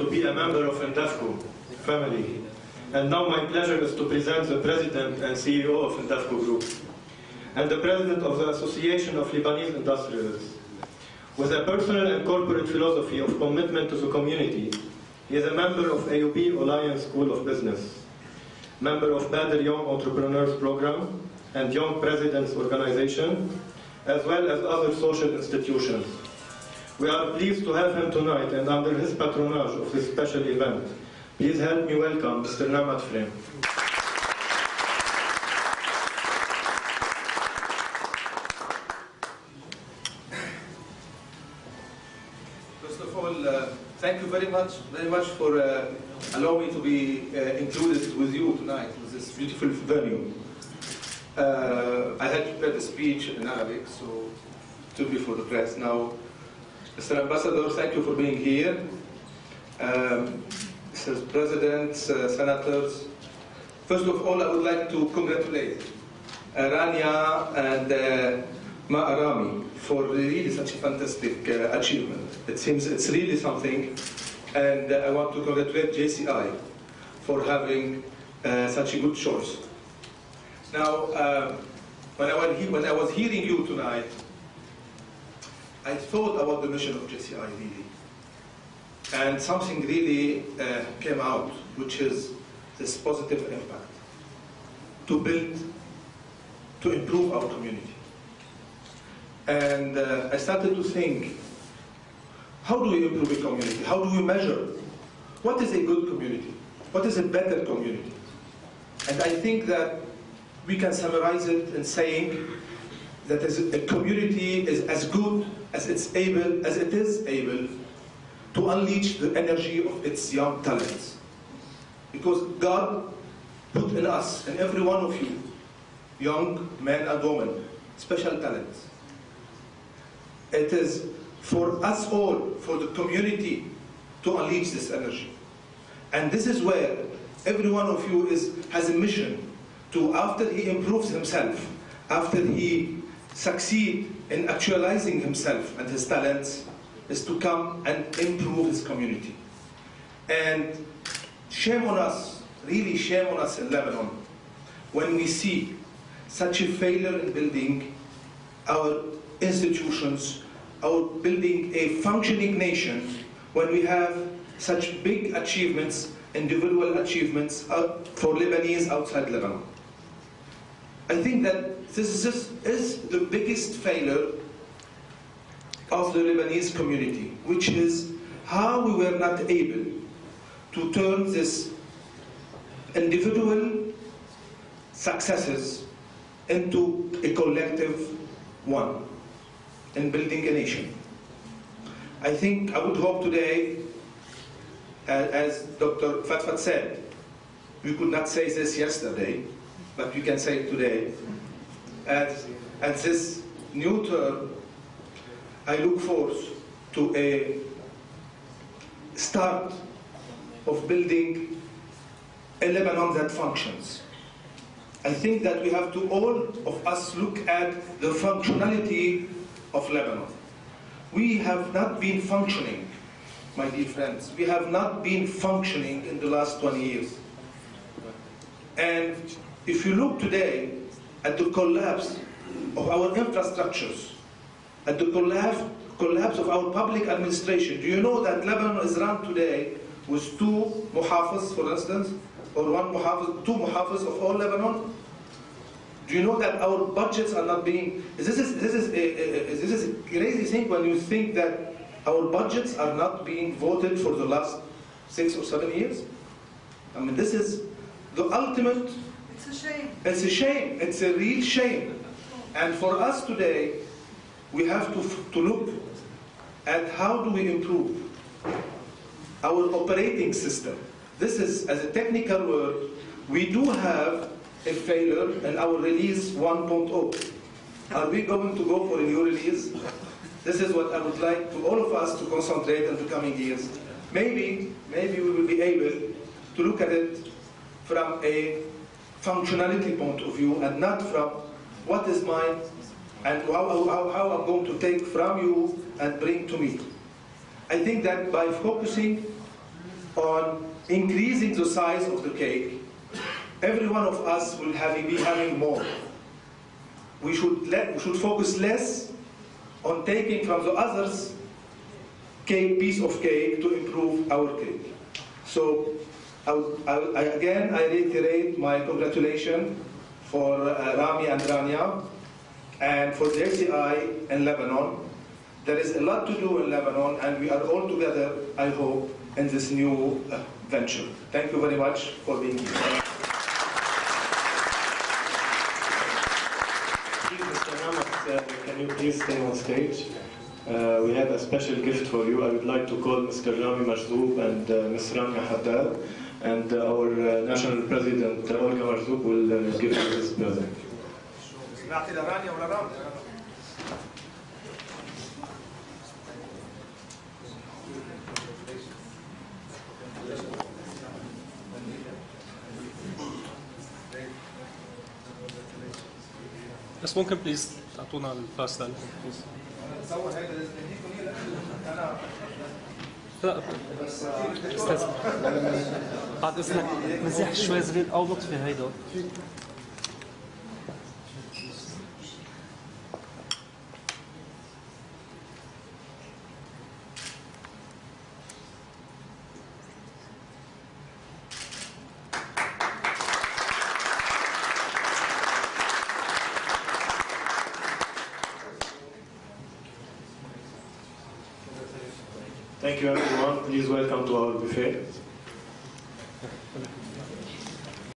to be a member of INDEVCO family. And now my pleasure is to present the President and CEO of INDEVCO Group, and the President of the Association of Lebanese Industrialists. With a personal and corporate philosophy of commitment to the community, he is a member of AUB Alliance School of Business, member of Bader Young Entrepreneurs' Programme and Young Presidents' Organization, as well as other social institutions. We are pleased to have him tonight and under his patronage of this special event. Please help me welcome Mr. Neemat Frem. First of all, thank you very much for allowing me to be included with you tonight in this beautiful venue. I had prepared a speech in Arabic, so it will be for the press now. Mr. Ambassador, thank you for being here. Mr. President, Senators, first of all, I would like to congratulate Rania and Ma'arami for really such a fantastic achievement. It seems it's really something, and I want to congratulate JCI for having such a good choice. Now, when I was hearing you tonight, I thought about the mission of JCI really, and something really came out, which is this positive impact to build, to improve our community. And I started to think, how do we improve a community? How do we measure? What is a good community? What is a better community? And I think that we can summarize it in saying that a community is as good as it is able to unleash the energy of its young talents. Because God put in us, in every one of you, young men and women, special talents. It is for us all, for the community, to unleash this energy. And this is where every one of you has a mission to, after he improves himself, after he succeeds in actualizing himself and his talents, is to come and improve his community. And shame on us, really shame on us in Lebanon, when we see such a failure in building our institutions, our building a functioning nation, when we have such big achievements, individual achievements for Lebanese outside Lebanon. I think that this is the biggest failure of the Lebanese community, which is how we were not able to turn these individual successes into a collective one in building a nation. I think, I would hope today, as Dr. Fatfat said, we could not say this yesterday, but we can say it today. At this new term, I look forward to a start of building a Lebanon that functions. I think that we have to, all of us, look at the functionality of Lebanon. We have not been functioning, my dear friends. We have not been functioning in the last 20 years. And if you look today at the collapse of our infrastructures, at the collapse of our public administration. Do you know that Lebanon is run today with two muhafaz, for instance, or one muhafaz, two muhafaz of all Lebanon? Do you know that our budgets are not being? This is a crazy thing when you think that our budgets are not being voted for the last 6 or 7 years. I mean, this is the ultimate. It's a shame. It's a shame. It's a real shame. And for us today, we have to look at how do we improve our operating system. This is, as a technical word, we do have a failure in our release 1.0. Are we going to go for a new release? This is what I would like to all of us to concentrate in the coming years. Maybe we will be able to look at it from a functionality point of view and not from what is mine and how I'm going to take from you and bring to me. I think that by focusing on increasing the size of the cake, every one of us will be having more. We should focus less on taking from the others piece of cake to improve our cake. So I reiterate my congratulations for Rami and Rania and for JCI in Lebanon. There is a lot to do in Lebanon, and we are all together, I hope, in this new venture. Thank you very much for being here. Thank you, Mr. Neemat. Can you please stay on stage? We have a special gift for you. I would like to call Mr. Rami Majzoub and Ms. Rania Haddad, and our national president, Olga Majzoub, will give you this present. Yes, ممكن please تعطونا الفلاش ده. تصور هيدا لازم يكون انا لا استاذ بعد اذنك مزيح شوي صغير او نطفي هيدا Thank you, everyone. Please welcome to our buffet.